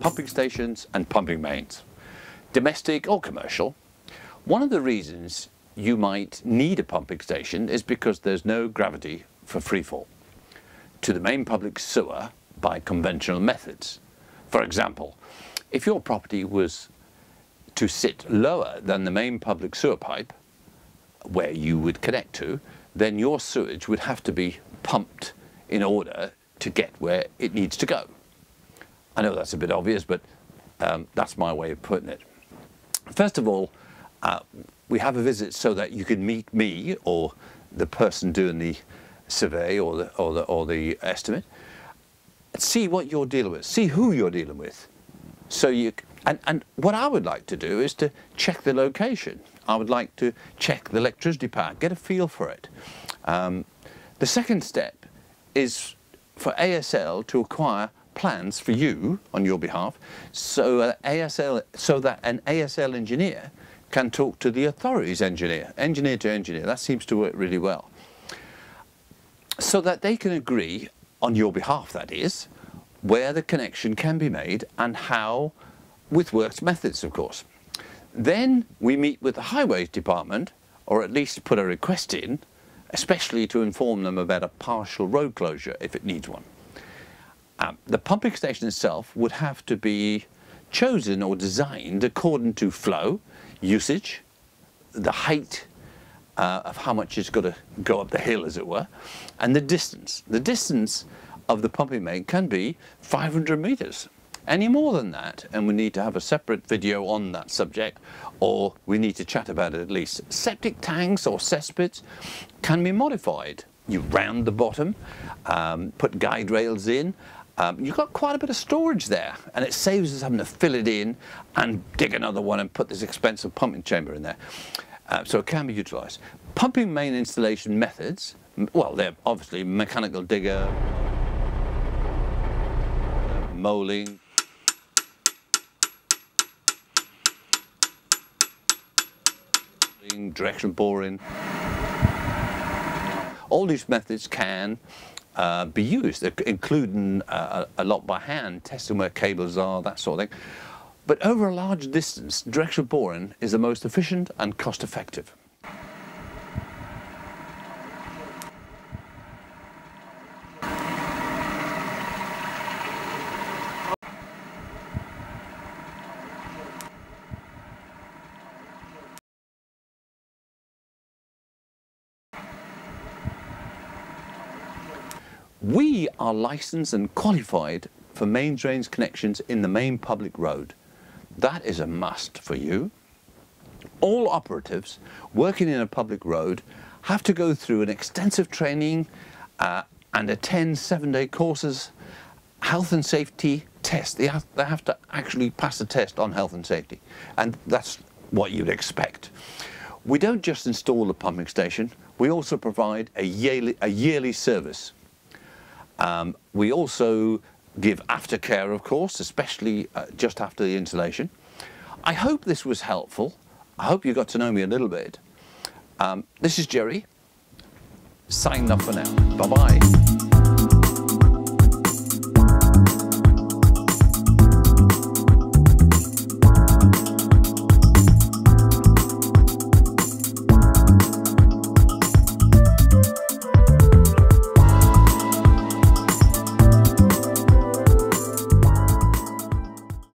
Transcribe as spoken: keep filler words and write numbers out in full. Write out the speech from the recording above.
pumping stations and pumping mains, domestic or commercial. One of the reasons you might need a pumping station is because there's no gravity for freefall to the main public sewer by conventional methods. For example, if your property was to sit lower than the main public sewer pipe where you would connect to, then your sewage would have to be pumped in order to get where it needs to go. I know that's a bit obvious, but um, that's my way of putting it. First of all, uh, we have a visit so that you can meet me or the person doing the survey or the, or the, or the estimate, see what you're dealing with, see who you're dealing with. So you, and, and what I would like to do is to check the location. I would like to check the electricity pack, get a feel for it. Um, the second step is for A S L to acquire plans for you on your behalf so, uh, A S L, so that an A S L engineer can talk to the authorities engineer, engineer to engineer. That seems to work really well. So that they can agree, on your behalf that is, where the connection can be made and how, with works methods of course. Then we meet with the highways department, or at least put a request in, especially to inform them about a partial road closure if it needs one. Um, the pumping station itself would have to be chosen or designed according to flow, usage, the height uh, of how much it's got to go up the hill as it were, and the distance. The distance of the pumping main can be five hundred meters. Any more than that, and we need to have a separate video on that subject, or we need to chat about it at least. Septic tanks or cesspits can be modified. You round the bottom, um, put guide rails in. Um, you've got quite a bit of storage there, and it saves us having to fill it in and dig another one and put this expensive pumping chamber in there. Uh, so it can be utilised. Pumping main installation methods, well, they're obviously mechanical digger, moling, direction boring. All these methods can uh, be used, including uh, a lot by hand, testing where cables are, that sort of thing. But over a large distance, direction boring is the most efficient and cost effective. We are licensed and qualified for main drains connections in the main public road. That is a must for you. All operatives working in a public road have to go through an extensive training uh, and attend seven-day courses, health and safety tests. They have, they have to actually pass a test on health and safety, and that's what you'd expect. We don't just install the pumping station, we also provide a yearly, a yearly service. Um, we also give aftercare, of course, especially uh, just after the installation. I hope this was helpful. I hope you got to know me a little bit. Um, this is Gerry, signing off for now. Bye-bye.